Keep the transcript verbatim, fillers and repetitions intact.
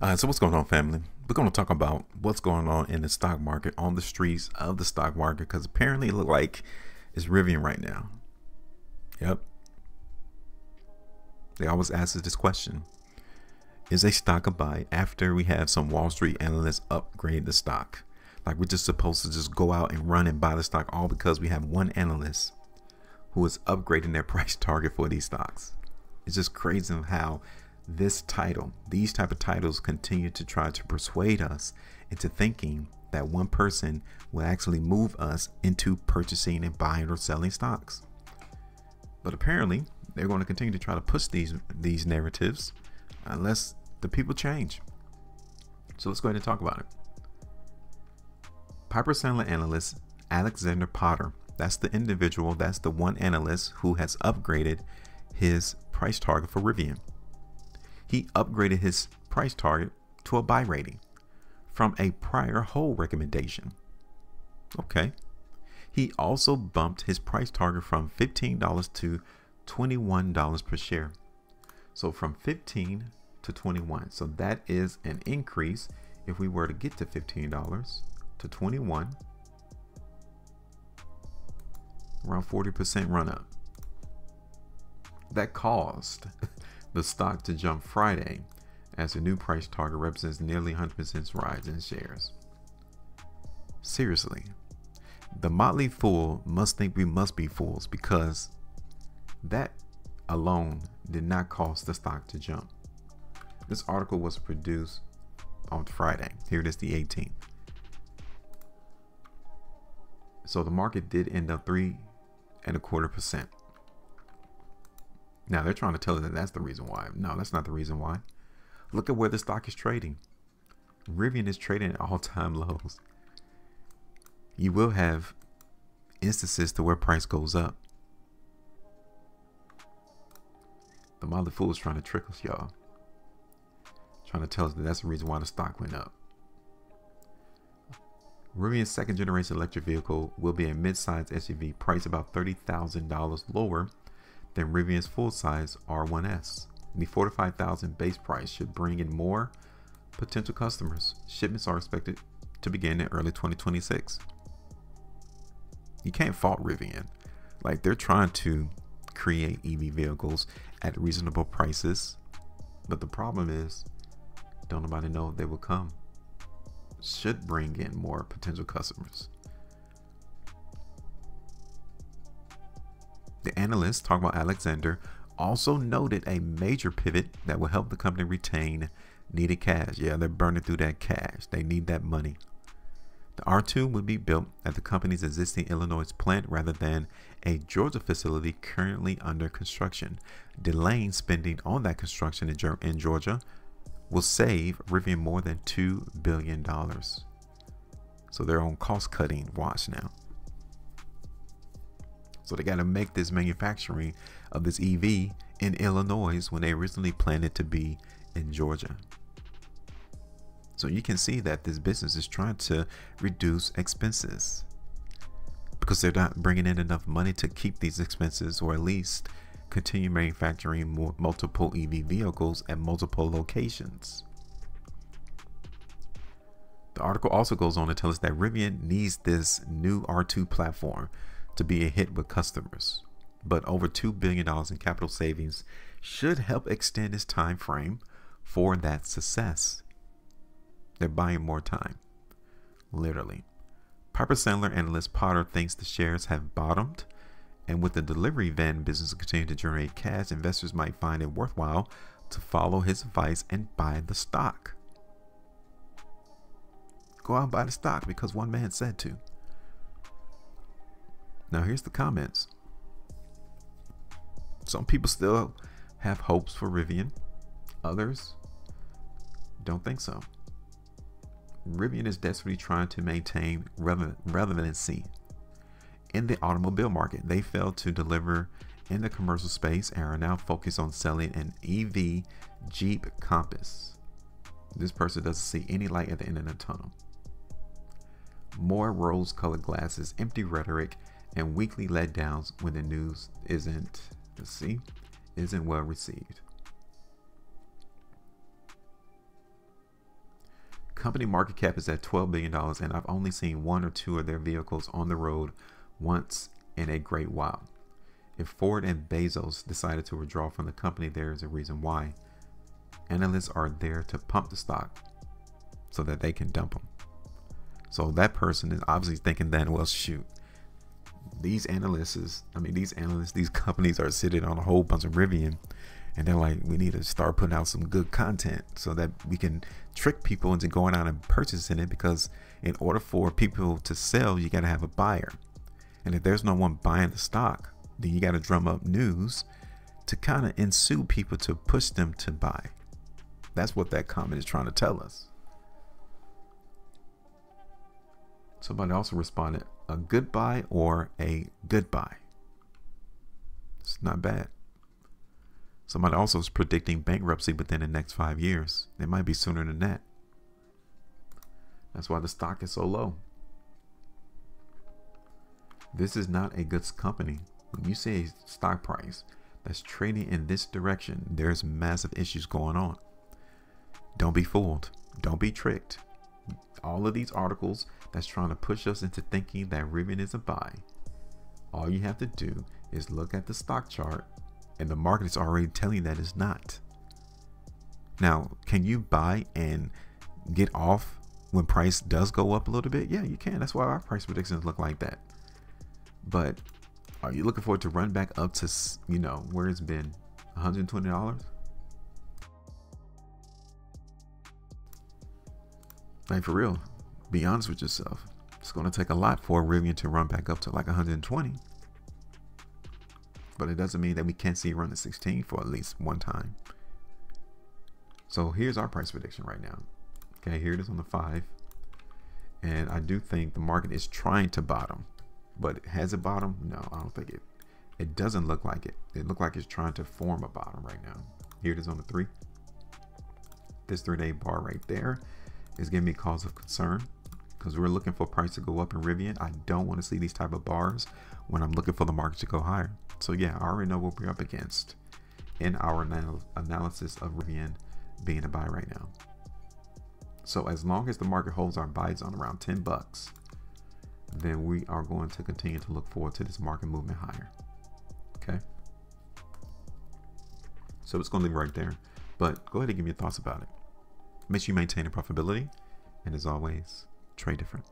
Uh, so what's going on, family? We're going to talk about what's going on in the stock market, on the streets of the stock market, because apparently it looks like it's Rivian right now. Yep. They always ask us this question. Is a stock a buy after we have some Wall Street analysts upgrade the stock? Like, we're just supposed to just go out and run and buy the stock all because we have one analyst who is upgrading their price target for these stocks. It's just crazy how this title, these type of titles, continue to try to persuade us into thinking that one person will actually move us into purchasing and buying or selling stocks. But apparently they're going to continue to try to push these these narratives unless the people change. So let's go ahead and talk about it. Piper Sandler analyst Alexander Potter, that's the individual, that's the one analyst who has upgraded his price target for Rivian. He upgraded his price target to a buy rating from a prior hold recommendation. Okay. He also bumped his price target from fifteen dollars to twenty-one dollars per share. So from fifteen dollars to twenty-one dollars. So that is an increase. If we were to get to fifteen dollars to twenty-one dollars, around forty percent run up. That caused the stock to jump Friday, as the new price target represents nearly one hundred percent rise in shares. Seriously, the Motley Fool must think we must be fools, because that alone did not cause the stock to jump. This article was produced on Friday. Here it is, the eighteenth. So the market did end up three and a quarter percent. Now they're trying to tell us that that's the reason why. No, that's not the reason why. Look at where the stock is trading. Rivian is trading at all-time lows. You will have instances to where price goes up. The Motley Fool is trying to trick us, y'all. Trying to tell us that that's the reason why the stock went up. Rivian's second-generation electric vehicle will be a mid-sized S U V priced about thirty thousand dollars lower than Rivian's full-size R one S. The forty-five thousand dollars base price should bring in more potential customers. Shipments are expected to begin in early twenty twenty-six. You can't fault Rivian. Like, they're trying to create E V vehicles at reasonable prices, but the problem is, don't nobody know they will come. Should bring in more potential customers. The analyst, talking about Alexander, also noted a major pivot that will help the company retain needed cash. Yeah, they're burning through that cash. They need that money. The R two would be built at the company's existing Illinois plant rather than a Georgia facility currently under construction. Delaying spending on that construction in Georgia will save Rivian more than two billion dollars. So they're on cost-cutting watch now. So they got to make this manufacturing of this E V in Illinois when they originally planned it to be in Georgia. So you can see that this business is trying to reduce expenses because they're not bringing in enough money to keep these expenses, or at least continue manufacturing more, multiple E V vehicles at multiple locations. The article also goes on to tell us that Rivian needs this new R two platform to be a hit with customers, but over two billion dollars in capital savings should help extend its time frame for that success. They're buying more time, literally. Piper Sandler analyst Potter thinks the shares have bottomed, and with the delivery van business continuing to generate cash, investors might find it worthwhile to follow his advice and buy the stock. Go out and buy the stock because one man said to. Now here's the comments. Some people still have hopes for Rivian. Others don't think so. Rivian is desperately trying to maintain relevancy in the automobile market. They failed to deliver in the commercial space and are now focused on selling an E V Jeep Compass. This person doesn't see any light at the end of the tunnel. More rose-colored glasses, empty rhetoric, and weekly letdowns when the news isn't, let's see, isn't well received. Company market cap is at twelve billion dollars, and I've only seen one or two of their vehicles on the road once in a great while. If Ford and Bezos decided to withdraw from the company, there is a reason why. Analysts are there to pump the stock so that they can dump them. So that person is obviously thinking that, well, shoot, these analysts, I mean, these analysts, these companies are sitting on a whole bunch of Rivian, and they're like, we need to start putting out some good content so that we can trick people into going out and purchasing it, because in order for people to sell, you got to have a buyer. And if there's no one buying the stock, then you got to drum up news to kind of ensue people to push them to buy. That's what that comment is trying to tell us. Somebody also responded, a good buy or a good buy. It's not bad. Somebody also is predicting bankruptcy within the next five years. It might be sooner than that. That's why the stock is so low. This is not a good company. When you say stock price that's trading in this direction, there's massive issues going on. Don't be fooled. Don't be tricked. All of these articles that's trying to push us into thinking that Rivian is a buy, all you have to do is look at the stock chart, and the market is already telling you that it's not. Now, can you buy and get off when price does go up a little bit? Yeah, you can. That's why our price predictions look like that. But are you looking for it to run back up to, you know, where it's been one hundred twenty dollars? Like, for real, be honest with yourself. It's going to take a lot for Rivian to run back up to like one hundred twenty. But it doesn't mean that we can't see it run to sixteen for at least one time. So here's our price prediction right now. Okay, here it is on the five. And I do think the market is trying to bottom. But has it bottomed? No, I don't think it. It doesn't look like it. It looks like it's trying to form a bottom right now. Here it is on the three. This three-day bar right there is giving me cause of concern, because we're looking for price to go up in Rivian. I don't want to see these type of bars when I'm looking for the market to go higher. So yeah, I already know what we're up against in our anal analysis of Rivian being a buy right now. So as long as the market holds our buys on around ten bucks, then we are going to continue to look forward to this market movement higher. Okay. So it's going to leave right there, but go ahead and give me your thoughts about it. Make sure you maintain your profitability, and as always, trade different.